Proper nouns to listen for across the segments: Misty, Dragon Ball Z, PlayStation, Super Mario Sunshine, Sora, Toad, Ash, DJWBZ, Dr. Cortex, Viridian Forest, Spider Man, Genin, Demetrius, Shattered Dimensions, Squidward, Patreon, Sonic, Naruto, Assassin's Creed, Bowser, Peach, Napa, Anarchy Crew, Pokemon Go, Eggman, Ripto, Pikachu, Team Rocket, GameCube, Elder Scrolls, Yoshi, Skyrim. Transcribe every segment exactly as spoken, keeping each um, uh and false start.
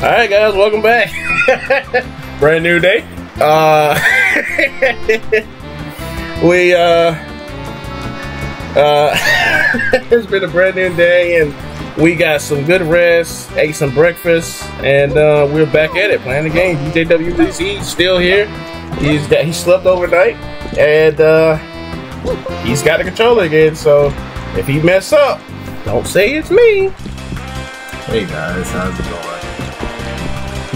Alright guys, welcome back. Brand new day. Uh, we, uh, uh, it's been a brand new day and we got some good rest, ate some breakfast, and uh, we're back at it playing the game. D J W B Z still here. He's got, he slept overnight, and uh, he's got the controller again. So if he mess up, don't say it's me. Hey guys, how's it going?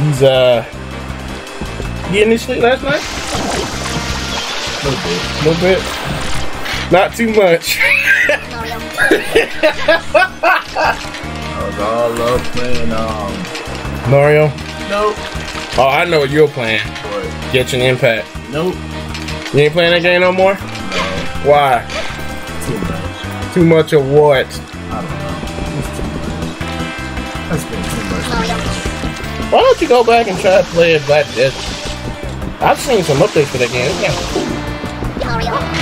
He's uh, getting his sleep last night. A little bit, a little bit, not too much. I was all up playing um Mario. Nope. Oh, I know what you're playing. What? Get your impact. Nope. You ain't playing that game no more? No. Why? Too much. Too much of what? I don't know. It's too much. That's been too much. Why don't you go back and try to play it Black Desert? I've seen some updates for that game. Yeah.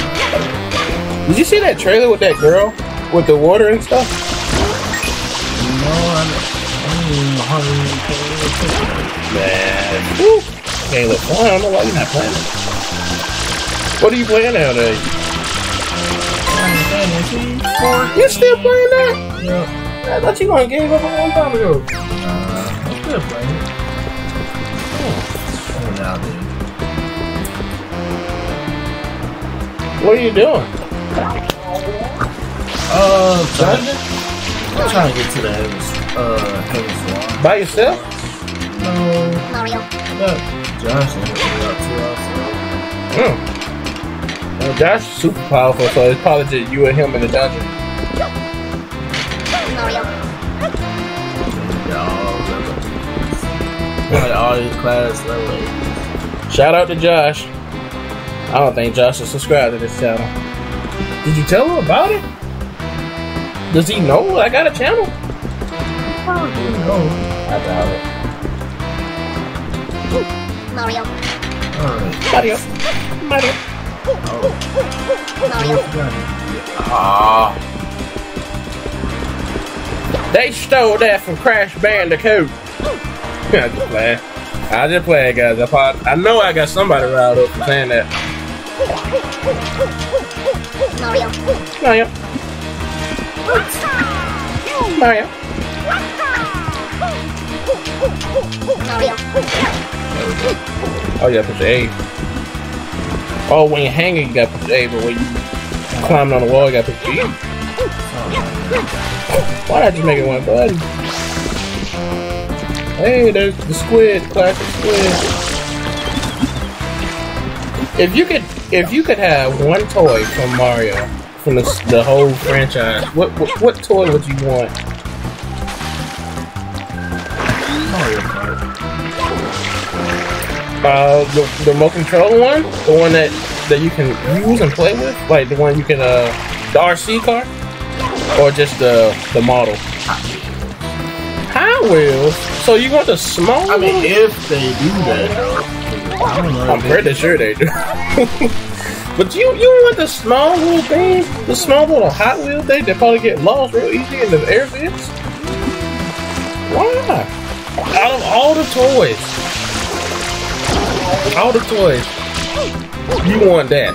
Did you see that trailer with that girl? With the water and stuff? No, I don't even Hey, look, I don't know why you're not playing it. What are you playing nowadays? You're still playing that? Yeah. I thought you were going to game up a long time ago. Uh, I'm still playing it. Oh. I'm out there. What are you doing? Uh, Jonathan? I'm trying to get to the Heaven's, uh, Heaven's Salon. By yourself? No. Mario. No. Josh is about two hours ago. Hmm. Well, Josh is super powerful, so it's probably just you and him in the dungeon. Mario. Y'all, all these class level. Shout out to Josh. I don't think Josh is subscribed to this channel. Did you tell him about it? Does he know I got a channel? How do you know? I doubt it. Mario. Alright. Mario. Mario. Oh. They stole that from Crash Bandicoot. I just playing. I just playing, guys. I, probably, I know I got somebody riled up for saying that. Mario. Mario. Mario. Oh, you gotta push the A. Oh, when you're hanging, you gotta push the A, but when you're climbing on the wall, you gotta push the G. Why not just make it one button? Hey, there's the squid, classic squid. If you could, if you could have one toy from Mario, from the, the whole franchise, what, what what toy would you want? Mario Kart. Uh, the the remote control one, the one that that you can use and play with, like the one you can uh, the R C car, or just the the model. Hot Wheels. So you want the small? I mean, one? If they do that, I don't know. I'm pretty sure they do. But you you want the small little thing, the small little Hot Wheel thing that probably get lost real easy in the air vents? Why? Out of all the toys, all the toys, you want that?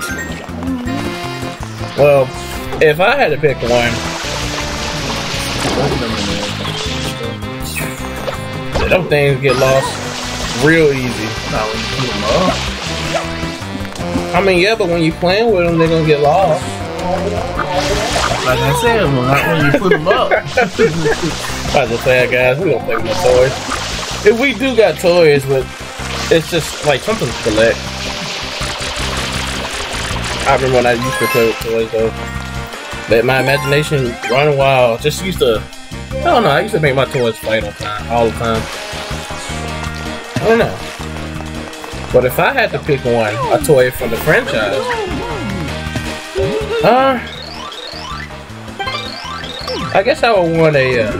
Well, if I had to pick one, them things get lost real easy. I mean, yeah, but when you playing with them, they're gonna get lost. Like I said, well, not when you put them up. Like I said, guys, we don't play with no toys. If we do got toys, but it's just like something to collect. I remember when I used to play with toys, though. But my imagination run wild. Just used to, I don't know. I used to make my toys fight all the time, all the time. I don't know. But if I had to pick one, a toy from the franchise, uh, I guess I would want a, uh,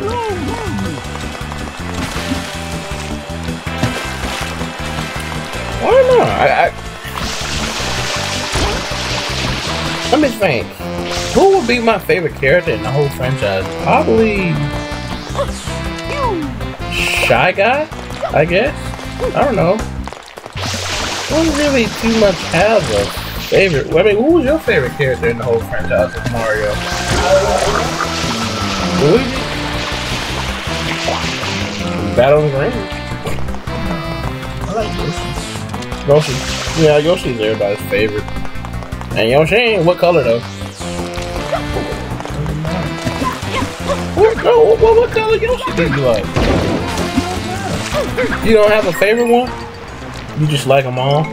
I don't know, I, I, Let me think. Who would be my favorite character in the whole franchise? Probably... Shy Guy, I guess? I don't know. I don't really too much have a favorite. I mean, who was your favorite character in the whole franchise of Mario? Luigi? Battle in the Ring. I like Yoshi. Yoshi. Yeah, Yoshi's everybody's favorite. And Yoshi ain't what color though? What, what, what, what color Yoshi did you like? You don't have a favorite one? You just like them all?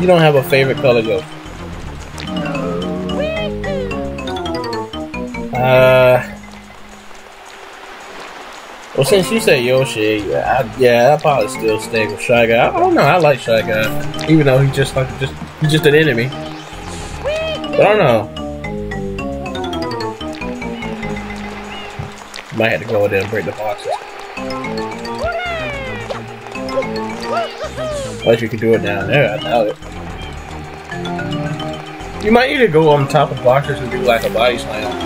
You don't have a favorite color Yoshi? Uh... Well, since you say Yoshi, I, yeah, I probably still stay with Shy Guy. I don't know, I like Shy Guy, even though he's just like just he's just an enemy. But I don't know. Might have to go in there and break the boxes. Unless you can do it down there, I doubt it. You might either go on top of boxes and do like a body slam.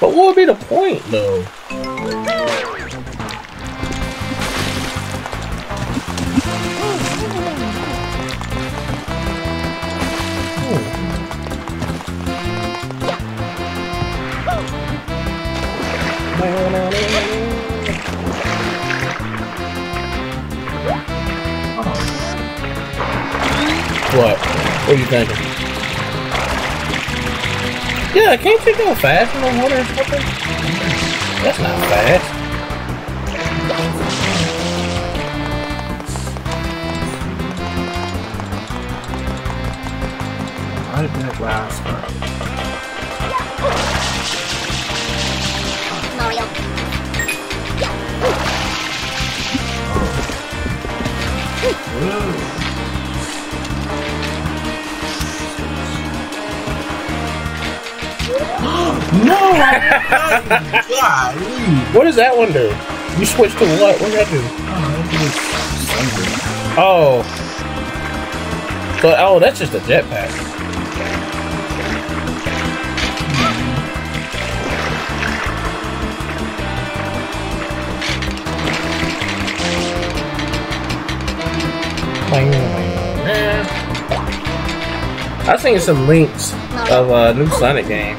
But what would be the point, though? What? What are you thinking? Yeah, can't you go fast in the water or something? That's not fast. I didn't have last Mario. Oh. Whoa. No! What does that one do? You switch to what? What does that do? Oh. So, oh, that's just a jetpack. I've seen some links of a uh, new Sonic game.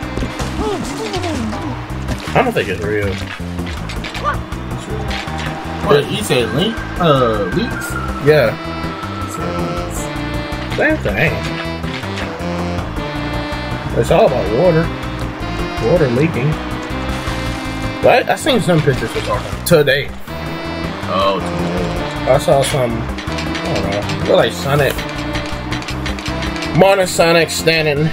I don't think it's real. What did you say, Link? Uh, leaks? Yeah. Same thing. It's all about water. Water leaking. But I seen some pictures of it today. Oh, today. I saw some, I don't know, it looked like Sonic. Monosonic standing.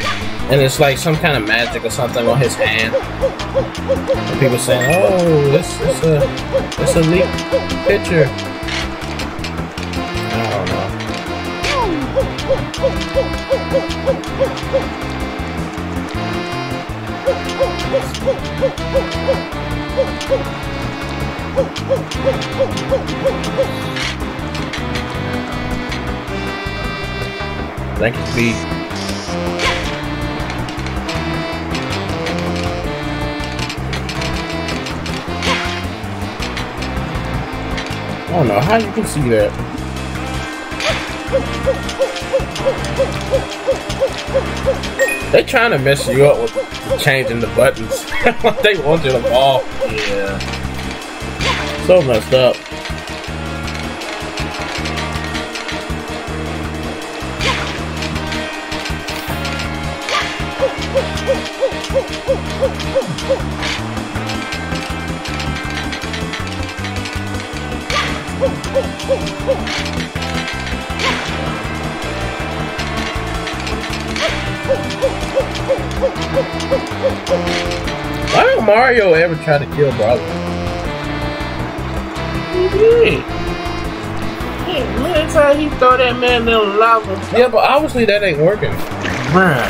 And it's like some kind of magic or something on his hand. And people saying, oh, it's, it's, a, it's a leak picture. I don't know. Thank you, B. I don't know how you can see that. They trying to mess you up with changing the buttons. They want you to ball. Yeah. So messed up. Why don't Mario ever try to kill Bowser? He did. Hey, last time he throw that man in the lava. Yeah, but obviously that ain't working. Bruh.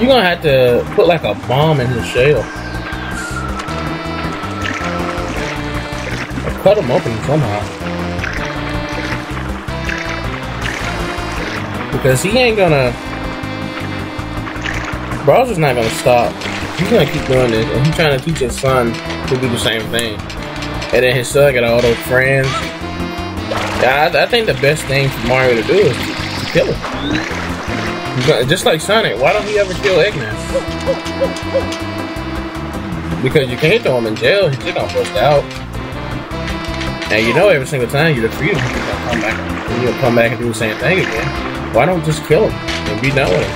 You're gonna have to put like a bomb in his shell. Or cut him open somehow. because he ain't gonna. Bowser's not gonna stop. He's gonna keep doing this, and he's trying to teach his son to do the same thing. And then his son got all those friends. I, I think the best thing for Mario to do is to kill him. Just like Sonic, why don't he ever kill Eggman? Because you can't throw him in jail, he's just gonna bust out. And you know every single time you defeat him, he's gonna come back and he'll come back and do the same thing again. Why don't just kill him and be done with him?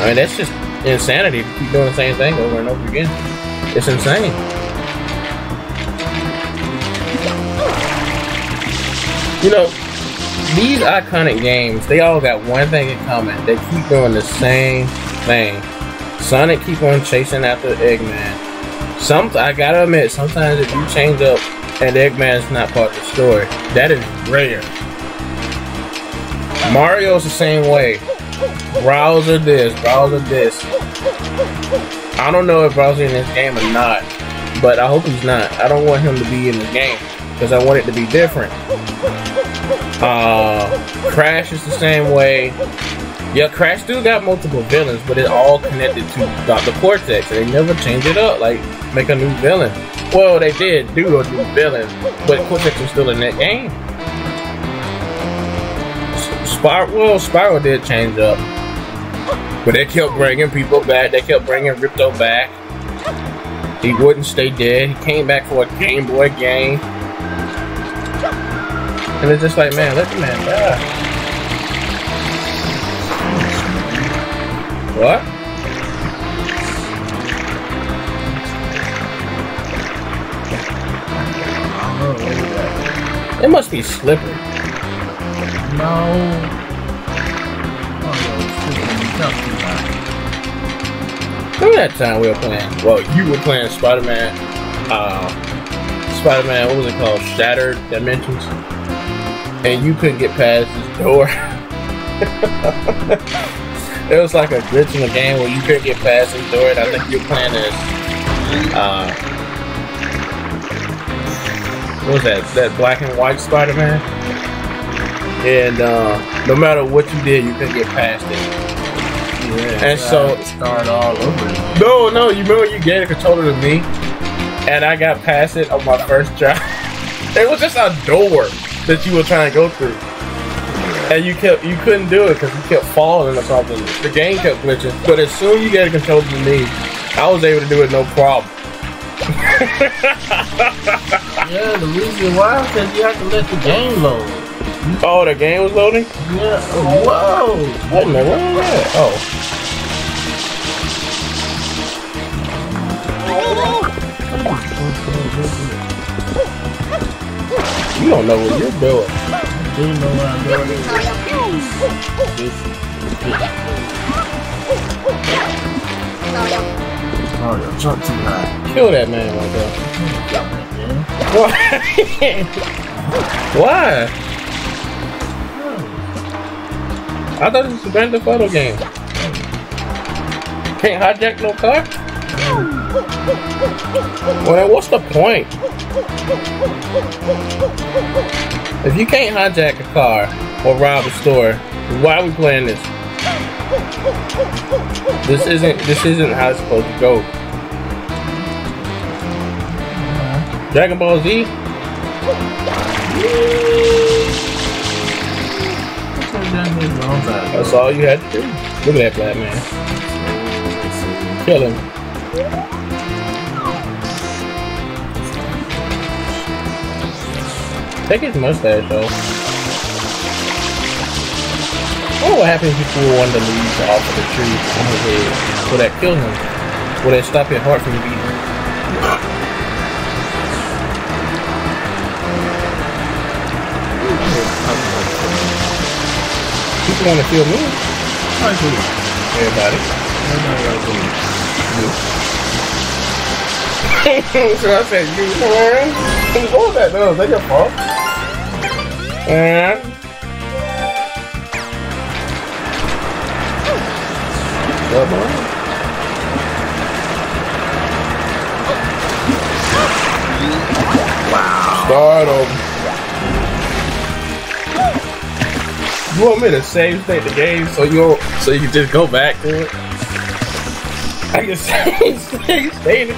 I mean, that's just insanity to keep doing the same thing over and over again. It's insane. You know, these iconic games, they all got one thing in common. They keep doing the same thing. Sonic keep on chasing after Eggman. Some, I gotta admit, sometimes if you change up and Eggman's not part of the story, that is rare. Mario's the same way. Bowser this, Bowser this. I don't know if Bowser in this game or not, but I hope he's not. I don't want him to be in the game because I want it to be different. Uh, Crash is the same way. Yeah, Crash still got multiple villains, but it's all connected to Doctor Cortex. They never change it up, like make a new villain. Well, they did do a new villain, but Cortex was still in that game. Spyro, well, Spyro did change up, but they kept bringing people back. They kept bringing Ripto back. He wouldn't stay dead. He came back for a Game Boy game. And it's just like, man, let the man die. What? It must be slippery. No. Remember that time we were playing? Well, you were playing Spider Man. Uh, Spider Man, what was it called? Shattered Dimensions. And you couldn't get past this door. It was like a glitch in the game where you couldn't get past this door, and I think you're playing as uh, what was that? That black and white Spider Man. And uh, no matter what you did, you couldn't get past it. Yeah, and so I start all over again. No, no, you remember you gave the controller to me, and I got past it on my first try. It was just a door that you were trying to go through, and you kept you couldn't do it because you kept falling or something. The game kept glitching, but as soon as you get a control to me, I was able to do it no problem. Yeah, the reason why is because you have to let the game load. Oh, the game was loading? Yeah. Whoa! Wait a minute, where was that? Oh. You don't know what you're doing. I do know what I'm doing. Oh, you jumped too high. Kill that man right there. Why? Why? I thought this was a Grand Theft Auto game. Can't hijack no car? Well, what's the point? If you can't hijack a car or rob a store, why are we playing this? This isn't this isn't how it's supposed to go. Dragon Ball Z. That's all you had to do. Look at that black man. Kill him. Take his mustache though. I wonder what happens if you want to leave off of the tree on his head. Will that kill him? Will that stop your heart from beating? People want to kill me? Everybody. Everybody. So I said, you man. What was that though? Is that your fault? And what more? Wow. Start over. You want me to save state the game so you so you can just go back to it? I can save state state it.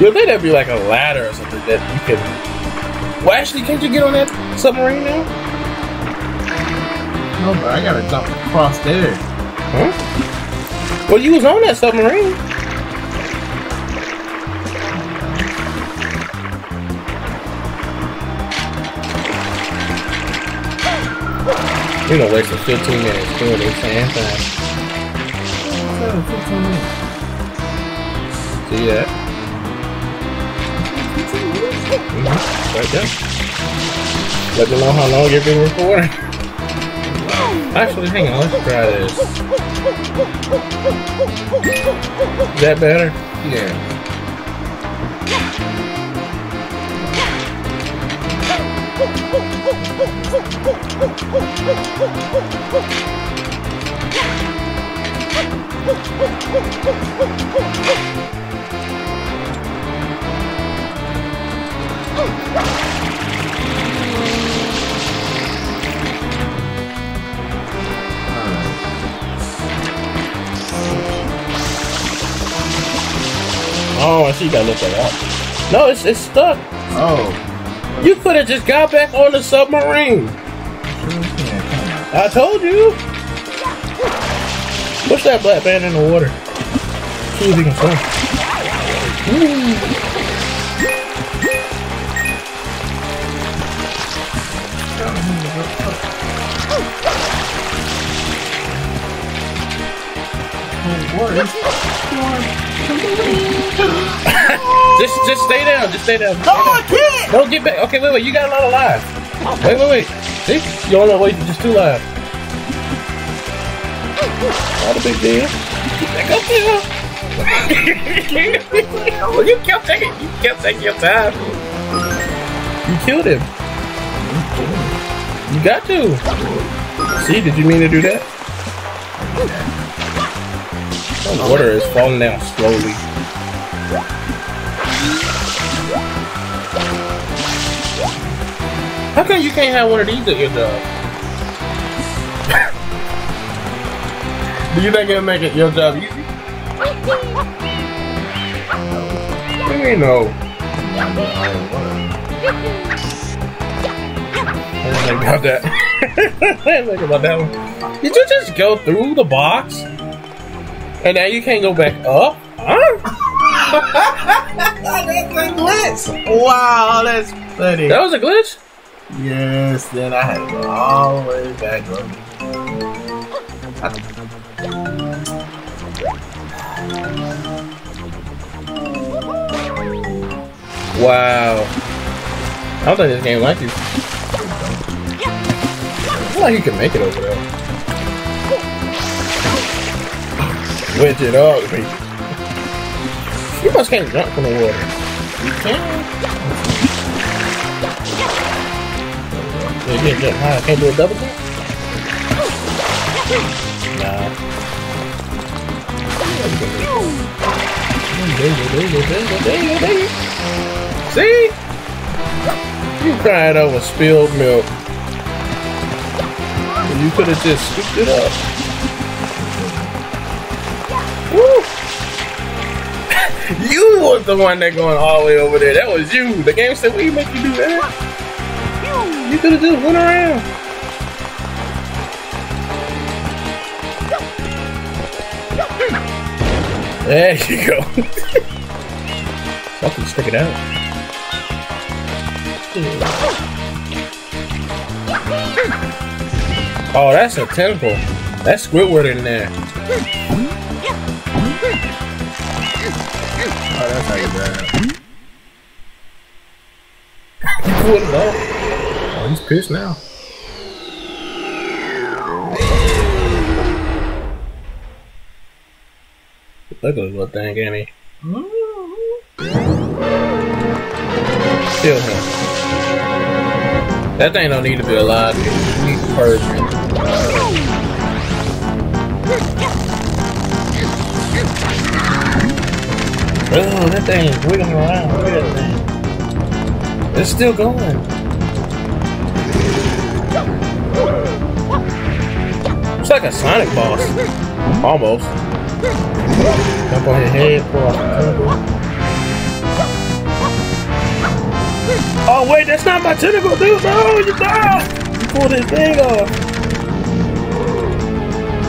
Yo, that'd be like a ladder or something that you can. Well, actually, can't you get on that submarine now? No, but I gotta jump across there. Huh? Well, you was on that submarine. We're gonna waste fifteen minutes doing this sand time. fifteen minutes. See that? fifteen minutes? Mm-hmm. Right there. Let me know how long you've been recording. Actually, hang on, let's try this. Is that better? Yeah. Oh, I see you gotta lift that up. No, it's it's stuck. Oh. You could have just got back on the submarine. I told you. Push that black band in the water. See if you can swim. just, just stay down. Just stay down. Stay down. Oh, I can't. Don't get back. Okay, wait, wait. You got a lot of lives. Wait, wait, wait. See? You don't know what you just two lives. Not a big deal. Get back up there. You kept taking, you kept taking your time. You killed him. You got to. See? Did you mean to do that? The water is falling down slowly. How come you can't have one of these at your job? Do you think it'll make it your job easy? What do you mean no? I didn't think about that. I didn't think about that one. Did you just go through the box? And now you can't go back up? Huh? That's a glitch! Wow, that's funny. That was a glitch? Yes, then I had to go all the way back up. Wow. I don't think this game likes you. I feel like you can make it over there. Winch it up, baby. You must can't jump from the water. You can. You can't jump high. I can't do a double jump? Nah. See? You cried over spilled milk. You could have just scooped it up. Woo! You was the one that going all the way over there. That was you. The game said, we make you do that? You could have just went around. There you go. Fucking stick it out. Oh, that's a temple. That's Squidward in there. Oh, that's how you grab it. You pulled it off. He's pissed now. Ugly little thing, ain't he? Kill him. That thing don't need to be alive. It needs to purge him. Oh, that thing is wiggling around. Look at that thing. It's still going. It's like a Sonic boss. Almost. Jump on his head, pull off the tentacle. Oh wait, that's not my tentacle, dude! No, you die! You pulled his thing off.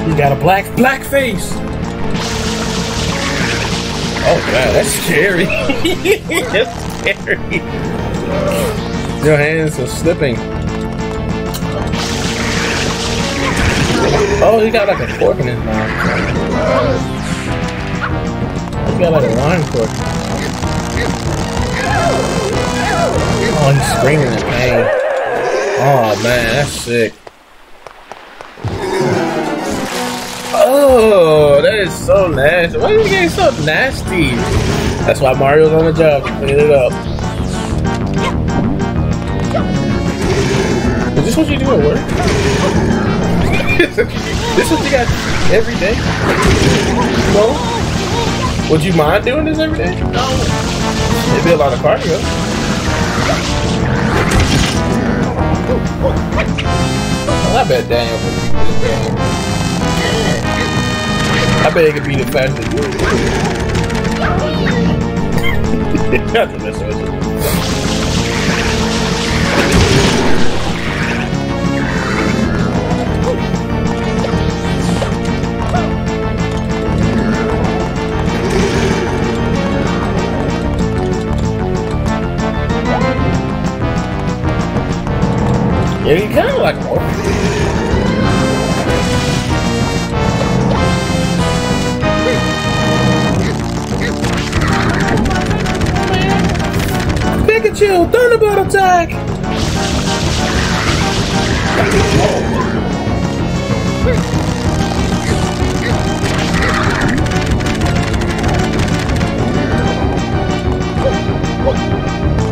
He's got a black black face. Oh wow, that's scary. That's scary. Your hands are slipping. Oh, he got like a fork in his mouth. He got like a wine fork. Oh, he's screaming in pain. Oh man, that's sick. Oh, that is so nasty. Why is the game so nasty? That's why Mario's on the job. Clean it up. Is this what you do at work? This is what you got every day? No? Would you mind doing this every day? No. It'd be a lot of cardio. Well, I bet Daniel could be. I bet he could be the fastest dude. Nothing to mess with it. Yeah, you kind of like him. Pikachu, Thunderbolt attack!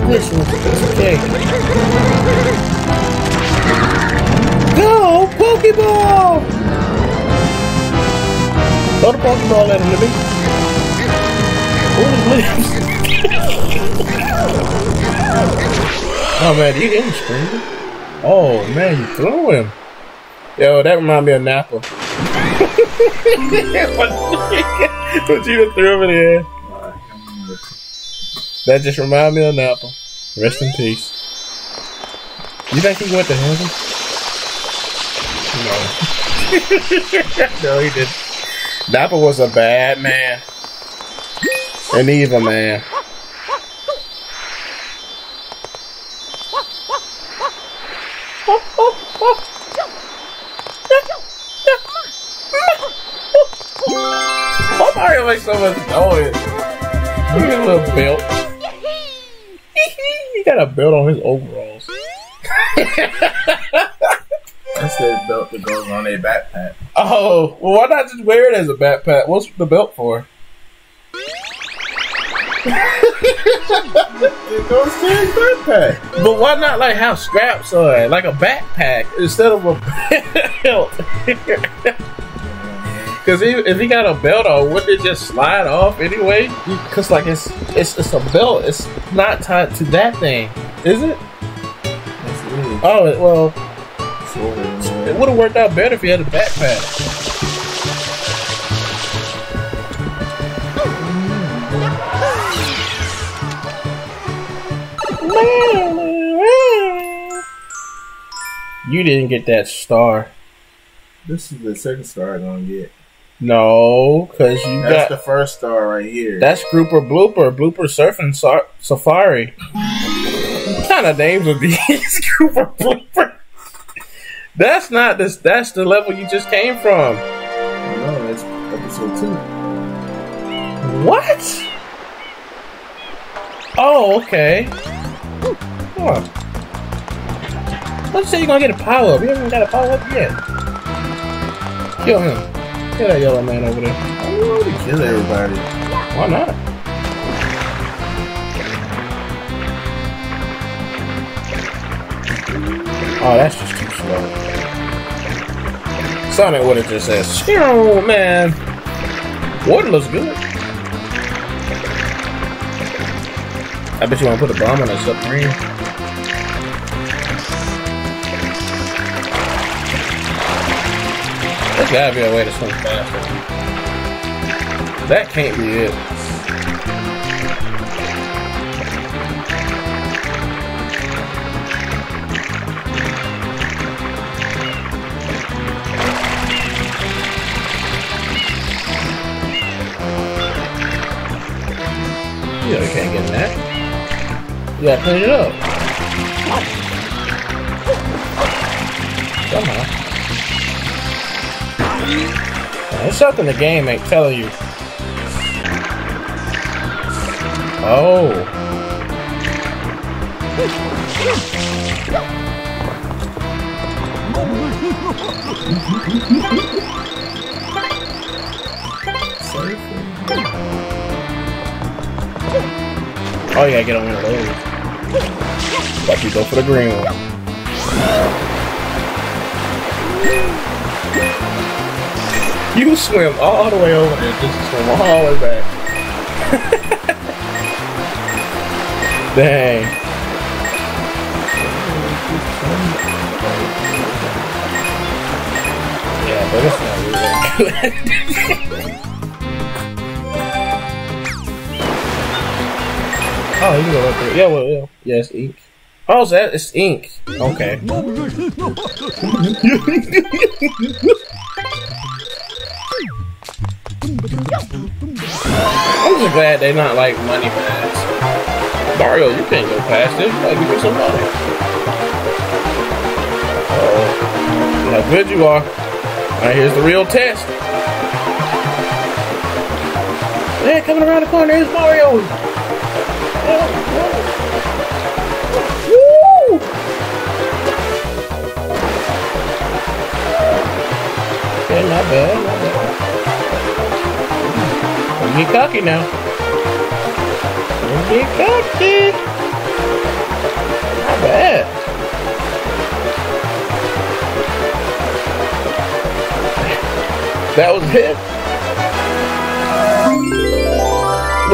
This one's okay. Go, Pokéball! Throw the Pokéball at him, Libby. Oh man, you didn't scream. Oh man, you threw him. Yo, that reminds me of Napa. But you threw him in the air. That just reminds me of Napa. Rest in peace. You think he went to heaven? No. No, he didn't. Napa was a bad man. An evil man. Why Mario makes so much noise? Look at his little belt. He got a belt on his overalls. That's the belt that goes on a backpack. Oh, well, why not just wear it as a backpack? What's the belt for? It goes to his backpack. But why not like have straps on it, like a backpack instead of a belt? Because if he got a belt on, wouldn't it just slide off anyway? Because like it's it's it's a belt. It's not tied to that thing, is it? Oh, well, it would have worked out better if he had a backpack. You didn't get that star. This is the second star I'm gonna get. No, because you That's got... That's the first star right here. That's Grouper Blooper, Blooper Surfing sar Safari. What kind of names would be Scooper Blooper? That's not this. That's the level you just came from. No, that's episode two. What? Oh, okay. Come on. Let's say you're gonna get a power up. You haven't got a power up yet. Kill him. Kill that yellow man over there. I want to kill everybody. Why not? Oh, that's just too slow. Sonic would have just said, "Oh man, water looks good." I bet you want to put a bomb in a submarine. There's gotta be a way to swing faster. That can't be it. You know you can't get in that. You gotta clean it up. Somehow. There's something the game ain't telling you. Oh. Oh, you gotta get on one of those. But you go for the green one. You swim all the way over there, just swim all the way back. Dang. Yeah, but it's not really. Oh, you can go up there. Yeah, well, yeah. Yeah, it's ink. Oh, so that it's ink. Okay. I'm just glad they're not like money bags. Mario, you can't go past this. You gotta give some money. Uh-oh. How good you are. Alright, here's the real test. Yeah, coming around the corner is Mario. Woo! Okay, not bad, not bad. Don't get cocky now. Don't get cocky. Not bad. That was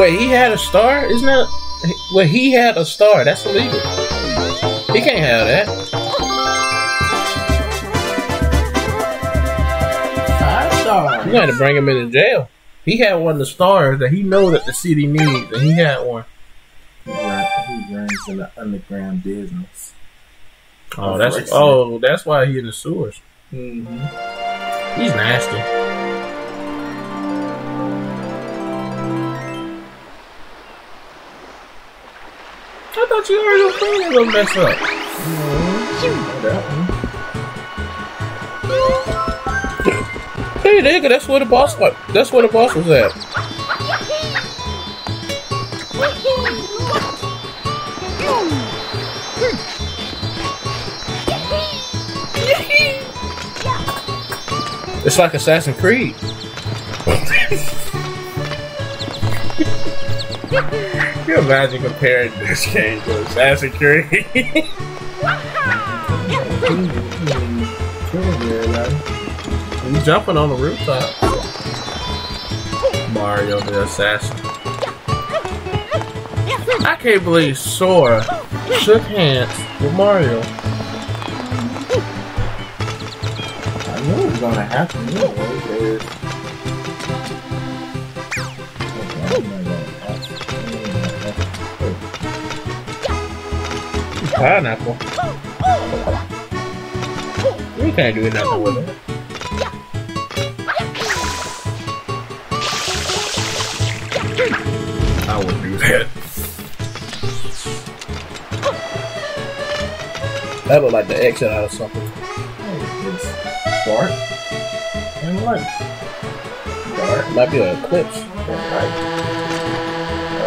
it. Wait, he had a star? Isn't that? Wait, he had a star. That's illegal. He can't have that. Five stars. You got to bring him into jail. He had one of the stars that he know that the city needs, and he had one. He runs, he runs in the underground business. Oh, that's oh, that's why he in the sewers. Mm-hmm. He's nasty. I thought you already was cleaning them mess up. Mm-hmm. Hey nigga, that's where the boss was. That's where the boss was at. It's like Assassin's Creed. Can you imagine comparing this game to Assassin's Creed? He's jumping on the rooftop. Mario the assassin. I can't believe Sora shook hands with Mario. I knew it was gonna happen. Pineapple. We can't do nothing with it. I wouldn't do that. That looked like the exit out of something. It's dark and light. Dark might be an eclipse. Or light. Uh,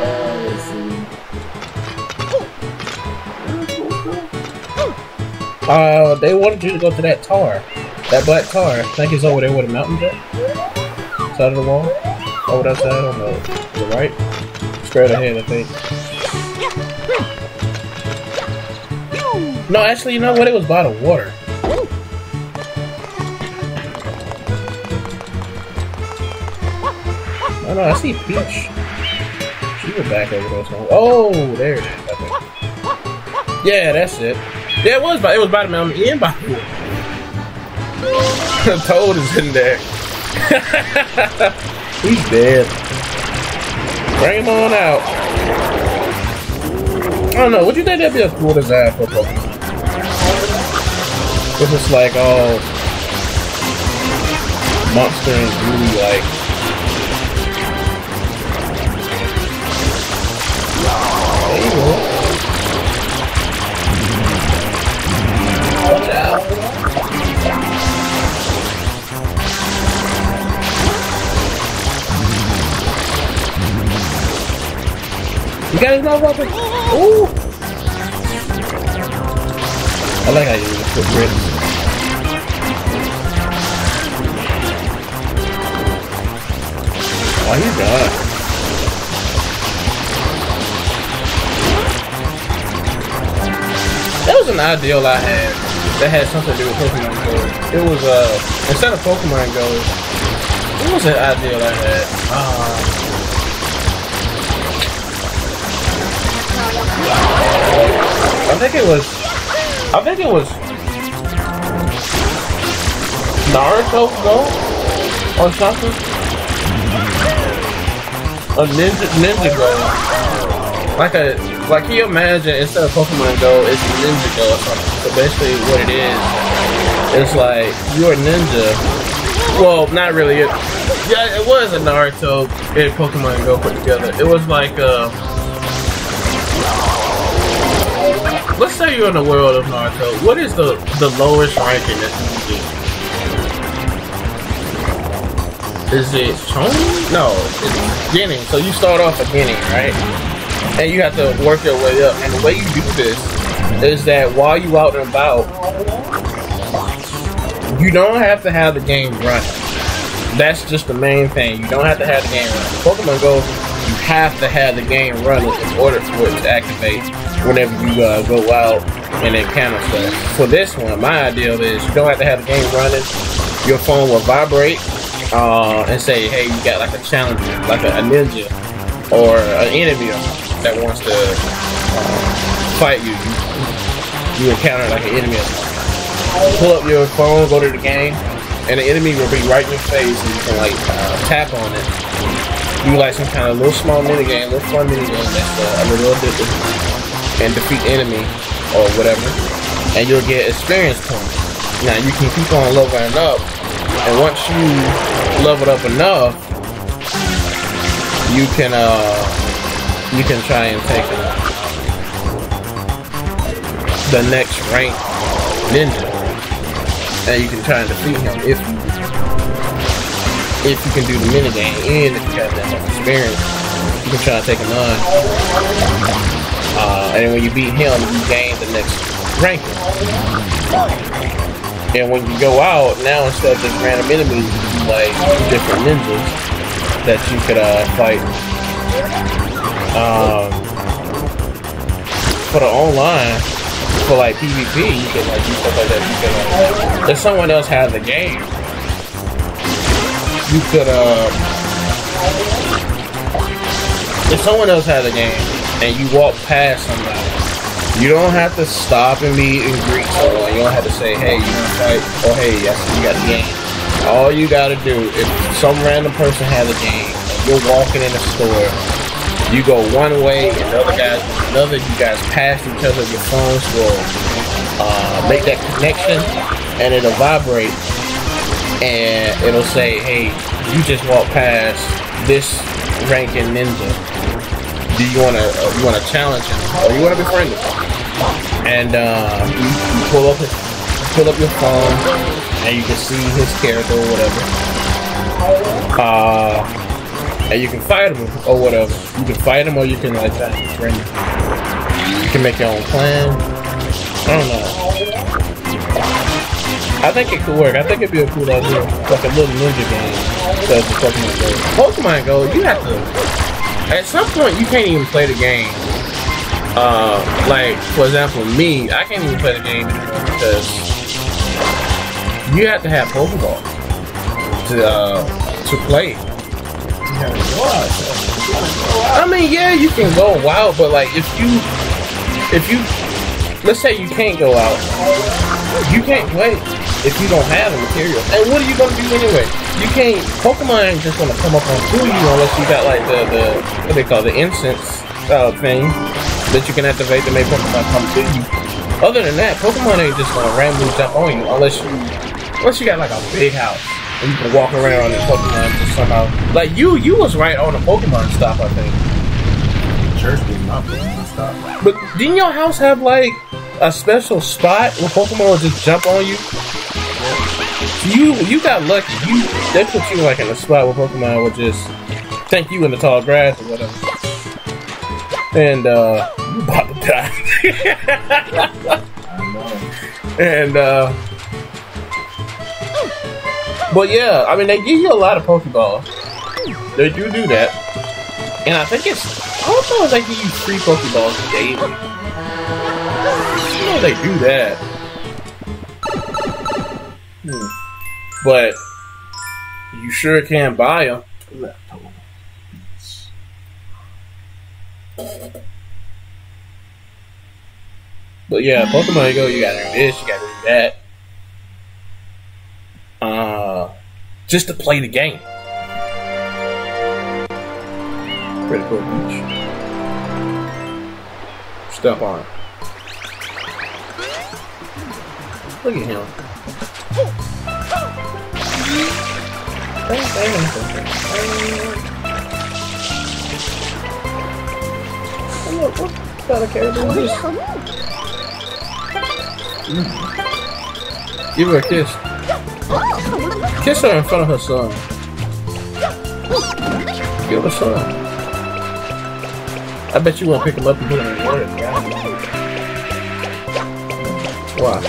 let's see. Uh, they wanted you to go to that tar, that black tar. I think it's over there with a mountain deck. Side of the wall. Over that side. I don't know. To the right. Straight ahead, I think. No, actually, you know what? It was by the water. Oh no, I see Peach. She was back over there. So oh, there it is. I think. Yeah, that's it. Yeah, it was by. It was by the mountain and by the water. Toad is in there. He's dead. Bring him on out. I don't know. What do you think that'd be a cool design for Pokemon? It's just like all monster and gooey like. Watch out. You got his mouth open. Ooh. I like how you use the grip. Oh, he's done. That was an ideal I had that had something to do with Pokemon Go. It was, uh, instead of Pokemon Go, what was that ideal I had? Uh, I think it was, I think it was Naruto Go or something. A ninja ninja go. Like a like can you imagine instead of Pokemon Go, it's Ninja Go or something. So basically what it is, it's like you're a ninja. Well, not really. It, yeah, it was a Naruto and Pokemon Go put together. It was like uh let's say you're in the world of Naruto. What is the the lowest ranking that you can do? Is it Shonen? No, it's Genin. So you start off a Genin, right? And you have to work your way up. And the way you do this is that while you out and about, you don't have to have the game running. That's just the main thing. You don't have to have the game running. Pokemon Go, you have to have the game running in order for it to activate whenever you uh, go out and encounter stuff. For this one, my idea is you don't have to have the game running. Your phone will vibrate. Uh, and say, hey, you got like a challenger, like a, a ninja, or an enemy that wants to uh, fight you. You encounter like an enemy. Pull up your phone, go to the game, and the enemy will be right in your face, and you can like uh, tap on it. Do like some kind of little small mini game, little fun mini game that's uh, a little different, and defeat enemy or whatever, and you'll get experience points. Now you can keep on leveling up. And once you level up enough, you can uh you can try and take the next rank ninja, and you can try and defeat him if you if you can do the minigame, and if you got that much experience, you can try and take him on. Uh, and then when you beat him, you gain the next ranking. And when you go out, now instead of just random enemies, you can like different ninjas that you could uh, fight. Um, for the online, for like PvP, you can like do stuff like that. You could, uh, if someone else had the game, you could, uh, if someone else had the game and you walk past somebody, you don't have to stop and meet and greet someone. You don't have to say, hey, you want to fight? Or hey, yes, you got the game. All you got to do, if some random person has a game, and you're walking in a store, you go one way, and the other guys another, you guys pass each other your phones will uh, make that connection, and it'll vibrate, and it'll say, hey, you just walked past this ranking ninja. Do you want to uh, you want to challenge him, or you want to befriend him? And uh, you, you pull up his, pull up your phone, and you can see his character or whatever. Uh, and you can fight him or whatever. You can fight him, or you can like that. You can make your own plan. I don't know. I think it could work. I think it'd be a cool idea, like a little ninja game. So it's a Pokemon Go. Pokemon Go, you have to. At some point, you can't even play the game. Uh, like, for example, me, I can't even play the game anymore because you have to have Pokéball to, uh, to play. I mean, yeah, you can go wild, but like, if you, if you, let's say you can't go out, You can't play if you don't have the material. And what are you going to do anyway? You can't... Pokemon ain't just going to come up on to you unless you got, like, the... the what they call the incense uh, thing that you can activate to make Pokemon come to you. Other than that, Pokemon ain't just going to randomly jump on you unless you... Unless you got, like, a big house and you can walk around and Pokemon just somehow... Like, you you was right on a Pokemon stop, I think. Church was not Pokemon stop. But didn't your house have, like... a special spot where Pokemon will just jump on you? You you got lucky. You they put you like in a spot where Pokemon will just thank you in the tall grass or whatever. And uh you about to die. I know. And uh but yeah, I mean they give you a lot of Pokeballs. They do do that. And I think it's I don't know if they give you three Pokeballs daily. They do that, hmm. But you sure can buy them. But yeah, Pokemon Go, you gotta do this, you gotta do that, uh, just to play the game. Pretty cool, Peach. Step on it. Look at him. Look, what kind of caribou is this? Give her a kiss. Kiss her in front of her son. Give her son. I bet you won't pick him up and put him in the water. Why?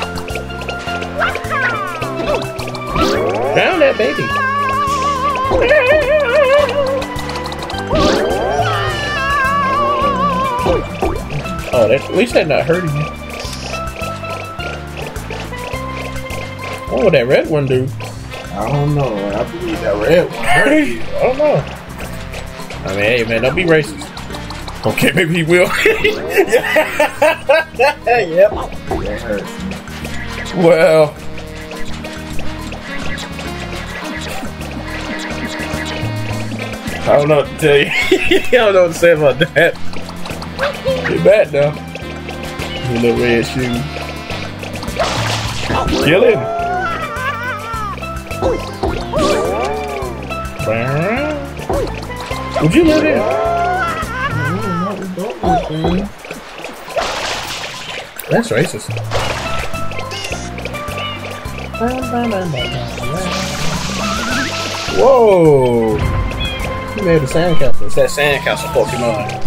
Drown that baby. Oh, that, at least that's not hurting you. What would that red one do? I don't know. I believe that red one hurt you. I don't know. I mean, hey man, don't be racist. Okay, maybe he will. Yep. That hurts. Well. I don't know what to tell you. I don't know what to say about that. You're back now. Your little red shoes. Kill him. Would you let him? That's racist. Whoa. You made a sandcastle. It's that sandcastle Pokemon.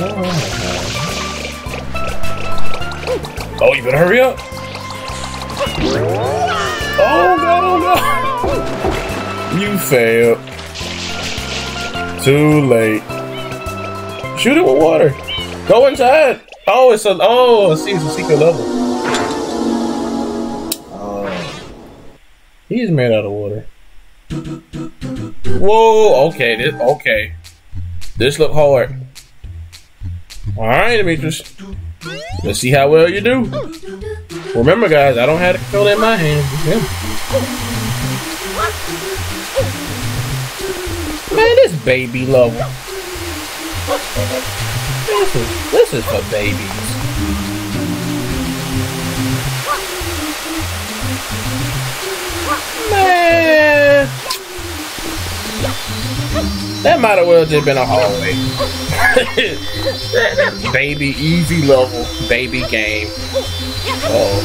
Oh, oh, you better hurry up. Oh, no, no. You failed. Too late. Shoot it with water. Go inside. Oh, it's a. Oh, see, it's a secret level. Oh. He's made out of water. Whoa, okay, this, okay. This look hard. Alright, Demetrius. Let's see how well you do. Remember, guys, I don't have to control that in my hand. Yeah. Man, this baby level. This is, this is for babies. Man. That might have well just been a hallway. Baby easy level, baby game. Uh-oh.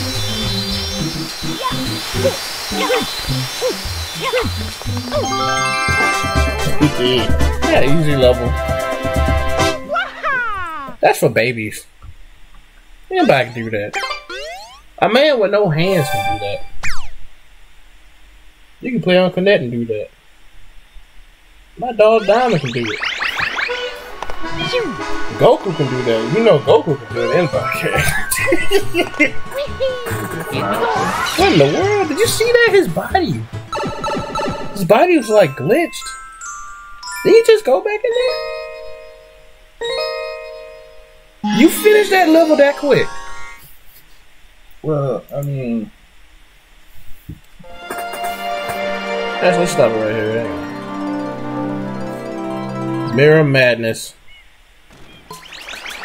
Yeah, easy level. That's for babies. Anybody can do that. A man with no hands can do that. You can play on Kinect and do that. My dog Diamond can do it. Goku can do that. You know Goku can do it in podcast. What in the world? Did you see that? His body. His body was like glitched. Did he just go back in there? You finished that level that quick. Well, I mean... Actually, stop it right here, right? Mirror Madness.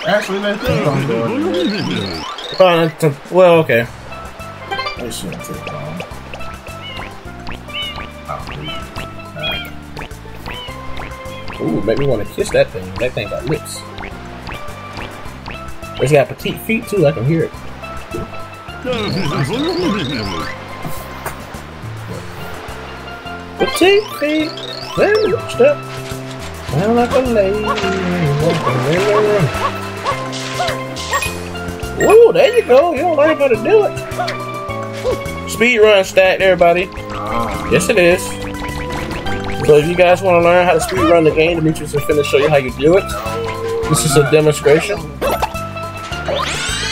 Actually, that's what I'm doing. Well, okay. This shouldn't take long. Ooh, make me want to kiss that thing. That thing got lips. It's got petite feet too, I can hear it. Petite feet, very much up. Sound like a lady. Ooh, there you go. You don't learn how to do it. Speed run stacked, everybody. Yes, it is. So if you guys want to learn how to speedrun the game, Demetrius is going to show you how you do it. This is a demonstration.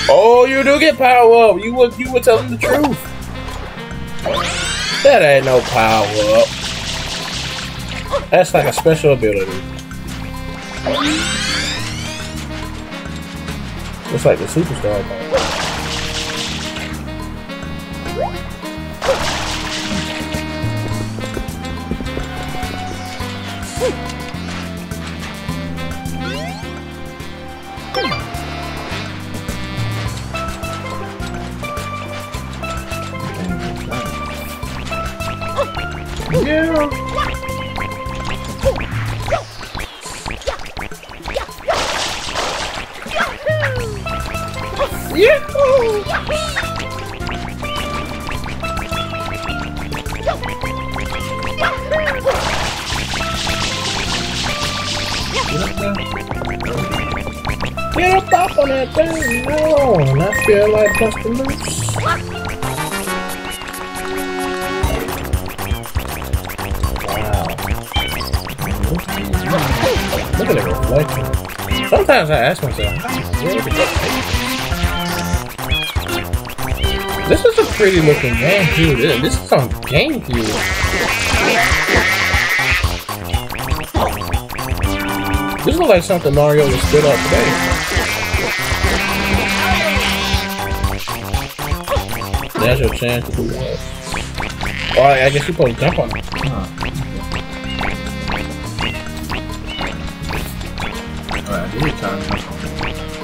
Oh, you do get power up. You were, you were telling the truth. That ain't no power up. That's like a special ability. It's like the superstar power. Customers. Wow. Look at it reflecting. Sometimes I ask myself, this is a pretty looking game too. This is on GameCube. This looks like something Mario would spit up today. That's your chance to do that. Oh, I guess you're supposed to jump on it. Huh. Alright, I did try to jump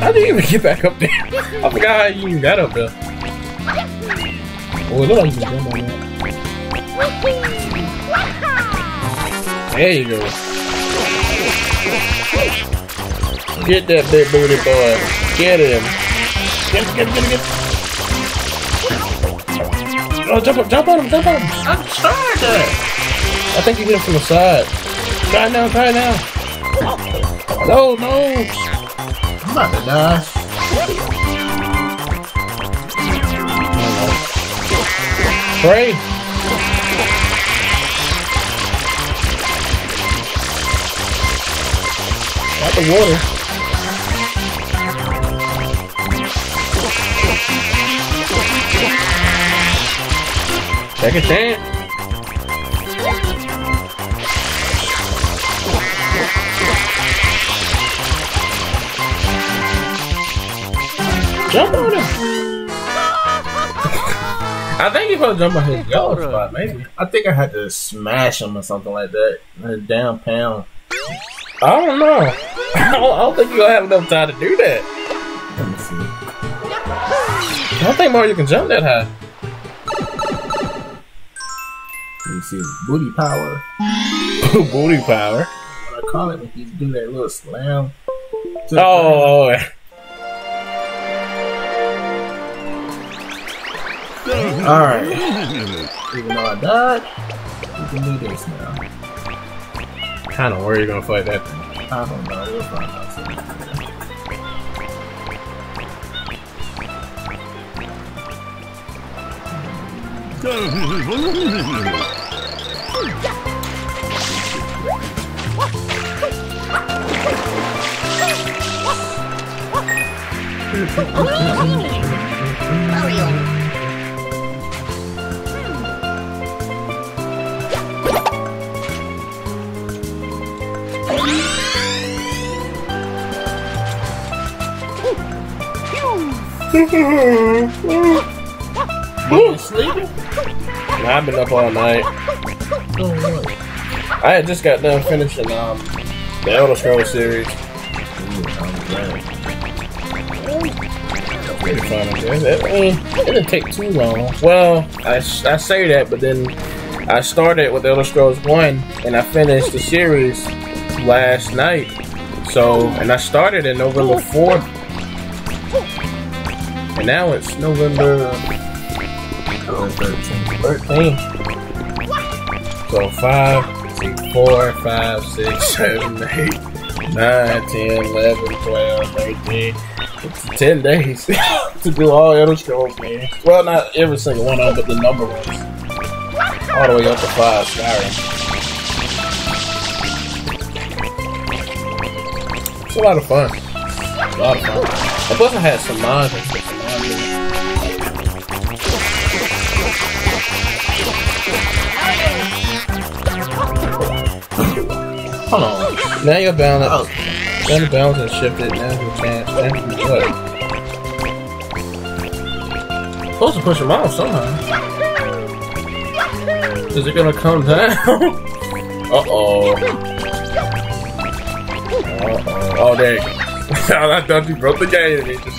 on it. How did you even get back up there? I forgot how you even got up there. Oh, it looks like you can jump on that. There you go. Get that big booty boy. Get him. Get him, get him, get him, get him. Oh, jump up, jump on him, jump on him. I'm trying to. I think you get him from the side. Try now, try now. No, no. I'm about to die. Pray. Not the water. Take a chance. Jump on him. I think you're gonna jump on his yellow spot, maybe. I think I had to smash him or something like that. A damn pound. I don't know. I don't, I don't think you're gonna have enough time to do that. Let me see. I don't think Mario can jump that high. You see booty power. Booty power. What I call it when you do that little slam. Oh. All right. Even though I died, we can do this now. Kind of where you gonna fight that thing? I don't know. We'll find out soon. You been sleeping? Nah, I've been up all night. I had just got done finishing um, the Elder Scrolls series. Ooh, I'm glad. Pretty fun up there. That, I mean, it didn't take too long. Well, I, I say that, but then I started with Elder Scrolls one, and I finished the series last night. So, and I started in November fourth. And now it's November thirteenth. So five, six, four, five, six, seven, eight, nine, ten, eleven, twelve, thirteen. ten days to do all Elder Scrolls, man. Well, not every single one of them, but the number ones. All the way up to five, Skyrim. It's a lot of fun. A lot of fun. I thought I had some mods. Hold on. Now you're balanced. Oh. Now the balance is shifted. Now you can't. Now you what? Supposed to push him off somehow. Is it gonna come down? uh oh. Uh oh. Oh, there you go. I thought you broke the game and it just.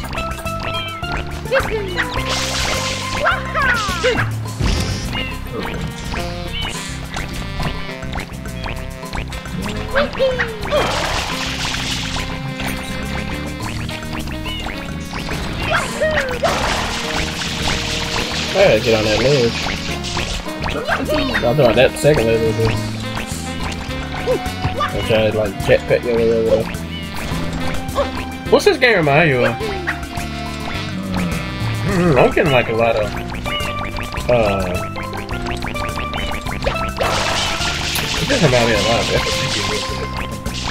I gotta get on that ledge. I'm doing that second level. I'm trying to like jetpack the other level. What's this game remind you of? Mm, I'm getting like a lot of. Uh. It doesn't remind me a lot of it.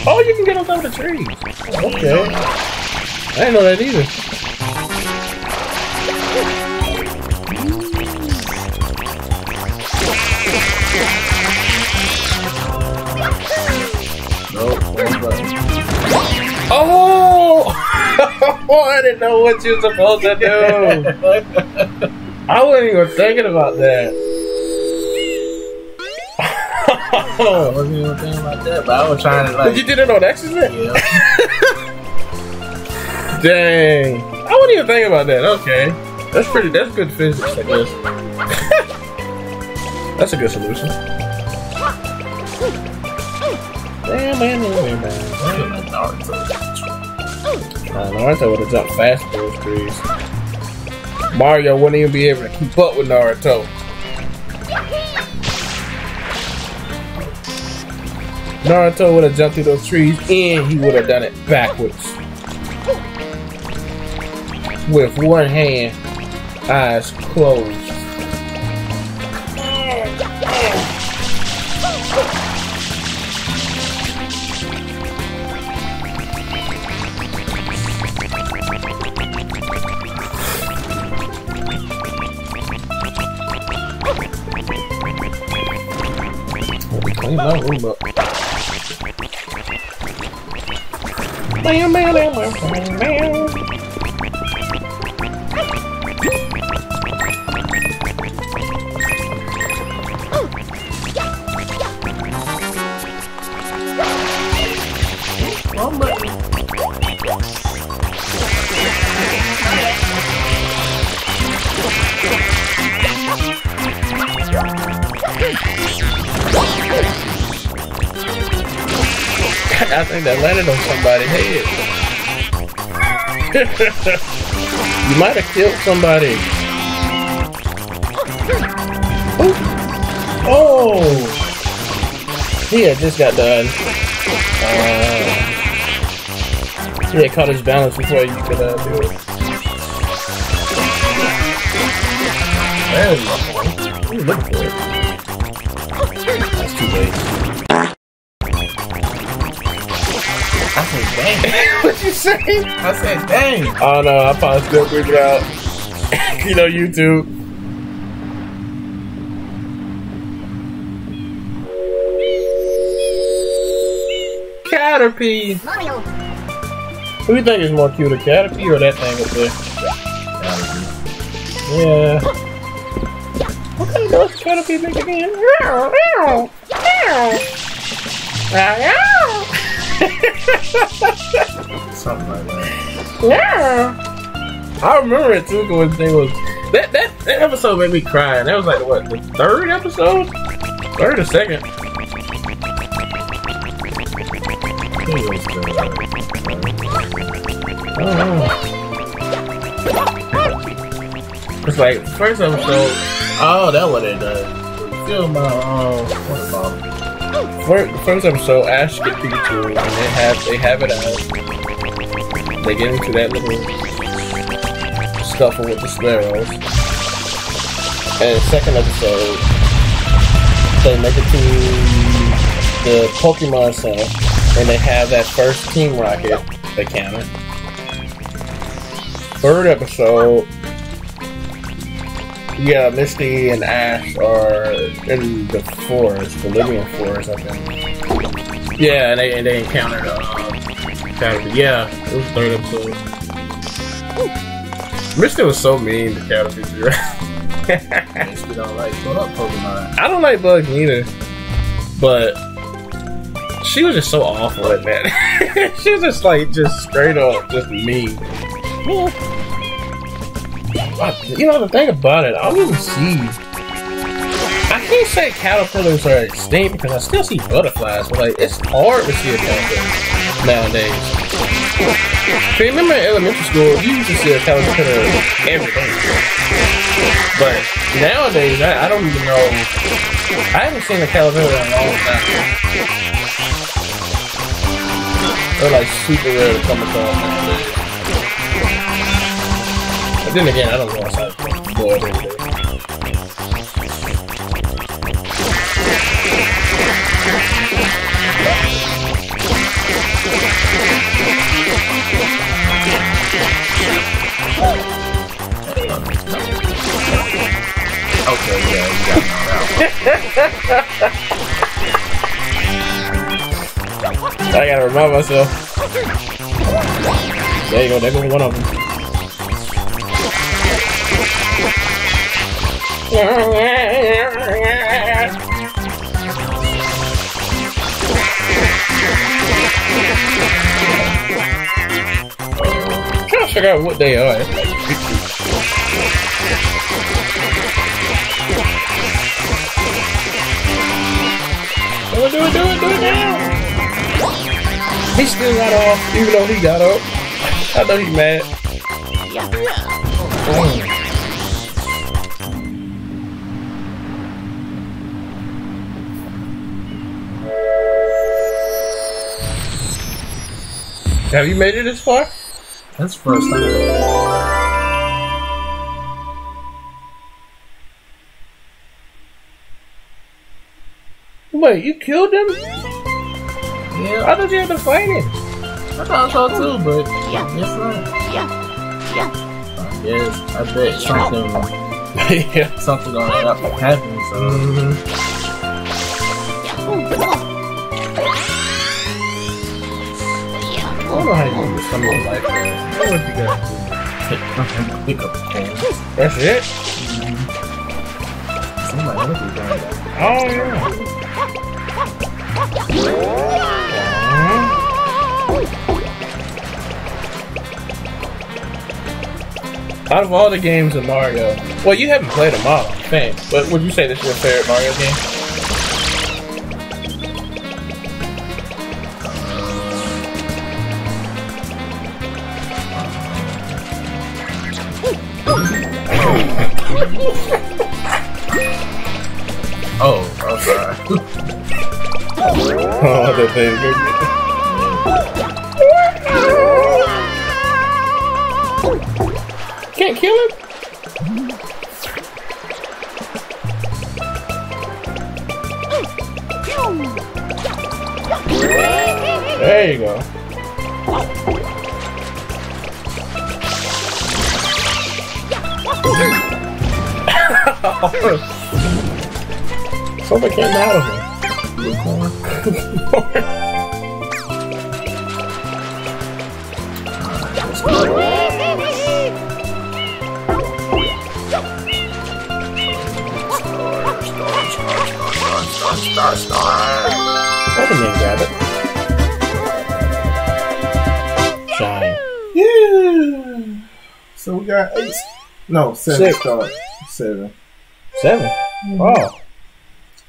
Oh, you can get on top of the trees. Okay. I didn't know that either. Oh, I didn't know what you were supposed to do. I wasn't even thinking about that. I wasn't even thinking about that, but I was trying to like. You did it on accident? Yeah. Dang. I wasn't even thinking about that. Okay. That's pretty, that's good physics, I guess. That's a good solution. Damn, man, man, man. Naruto. Uh, Naruto would have jumped fast through those trees. Mario wouldn't even be able to keep up with Naruto. Naruto would have jumped through those trees and he would have done it backwards. With one hand, eyes closed. No, no. I think that landed on somebody's head. You might have killed somebody. Ooh. Oh! He had just got done. Uh, he had caught his balance before you could uh, do it. That is look for it. That's too late. What'd you say? I said, dang. Oh no, I probably still freaked it out. You know, YouTube. Caterpie! Mario. Who do you think is more cute, a Caterpie or that thing up there? out of here. Yeah. What kind of noise trying to be making again? Meow, meow, meow. Meow. Something like that. Yeah. I remember it too when they was that, that that episode made me cry, and that was like what, the third episode? Third or second. I think it was the, uh, I don't know. It's like first episode, oh that what it does. Feel my um what's it called? First episode, Ash get Pikachu, and they have they have it out. They get into that little scuffle with the Sparrows. And second episode, they make it to the Pokemon Center, and they have that first Team Rocket. They count it. Third episode, yeah, Misty and Ash are in the forest, the Viridian Forest, I think. Yeah, and they, and they encountered, uh, Caterpie. Yeah, it was third episode. Misty was so mean to Caterpie, right? Misty don't like bug Pokemon. I don't like bugs either, but she was just so awful at that. She was just like, just straight up, just mean. Yeah. You know, the thing about it, I don't even see. I can't say caterpillars are extinct because I still see butterflies, but like, it's hard to see a caterpillar nowadays. If you remember in elementary school, you used to see a caterpillar every day. But nowadays, I, I don't even know. I haven't seen a caterpillar in a long time. They're like super rare to come across nowadays. Then again, I don't go outside for every day. Okay, yeah, you got me. I gotta remind myself. There you go, there goes one of them. I'm trying to figure out what they are. Do it, do it, do it, do it now! He still got off, even though he got up. I know he's mad. Damn. Have you made it this far? That's first time. Wait, you killed him? Yeah. I thought you had to fight him. I thought so too, but yeah, it's not. Yeah, yeah. Uh, yes, I bet something. Yeah, something gonna happen. So. Mm-hmm. I don't know how you do this kind of life, man. I don't know if you guys pick up the That's it? Mm-hmm. I'm like, what are you doing? Oh, yeah. Out of all the games in Mario, well, you haven't played them all, thanks, but would you say this is your favorite Mario game? Oh, I'm sorry. Oh, that thing. Can't kill him? There you go. Something came out of him. star, star. I can name grab it. Shine. Yeah. So we got eight. No, seven Six. stars. Seven. Seven. Mm-hmm. Wow.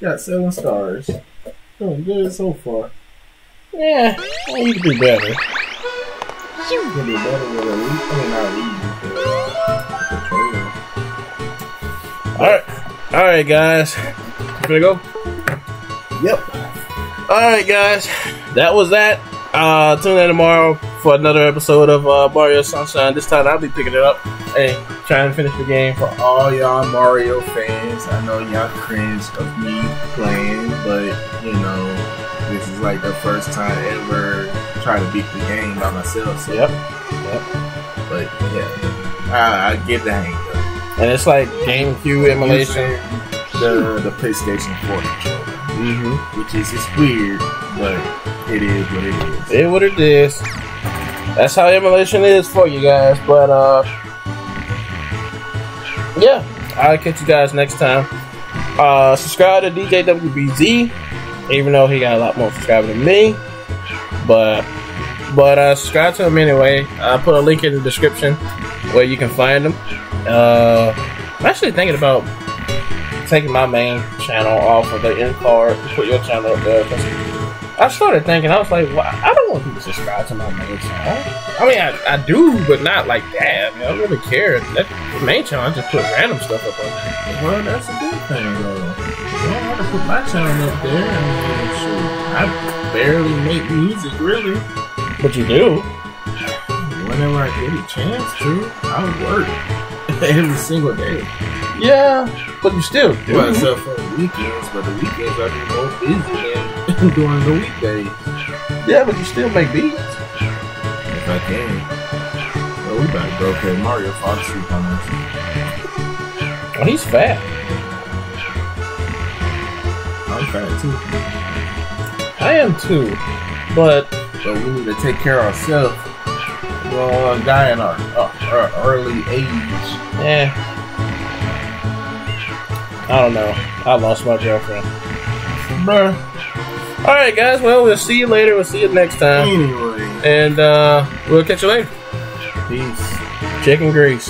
Got seven stars. Doing good so far. Yeah. Well, you can do better. You can do better with a lead. I mean, not lead. Alright, alright guys, you gonna go? Yep. Alright guys, that was that. Uh, tune in tomorrow for another episode of uh, Mario Sunshine. This time I'll be picking it up and trying to finish the game for all y'all Mario fans. I know y'all cringe of me playing, but you know, this is like the first time I ever try to beat the game by myself. So. Yep, yep. But yeah, I, I get the hang of it. And it's like GameCube emulation, the the PlayStation four controller, mm-hmm. which is just weird, but it is what it is. It is what it is. That's how emulation is for you guys. But uh, yeah, I'll catch you guys next time. Uh, subscribe to D J W B Z, even though he got a lot more subscribers than me, but but uh, subscribe to him anyway. I'll put a link in the description where you can find him. Uh, I'm actually thinking about taking my main channel off of the end card to put your channel up there. I started thinking, I was like, well, I don't want people to subscribe to my main channel. I mean, I, I do, but not like that. I mean, I don't really care. That main channel, I just put random stuff up on there. Well, that's a good thing, though. I don't want to put my channel up there. I barely make music, really. But you do. Whenever I get a chance to, I work. Every single day. Yeah, but you still do. Well, except for the weekends, but the weekends are the most busy than during the weekdays. Yeah, but you still make beats. If I can. Well, we about to go play Mario Fall Street on us. Oh, he's fat. I'm fat too. I am too. But but we need to take care of ourselves. Well, a guy in our, uh, our early age. Yeah. I don't know. I lost my girlfriend. Bruh. Alright, guys. Well, we'll see you later. We'll see you next time. Anyway. And uh, we'll catch you later. Peace. Chicken grease.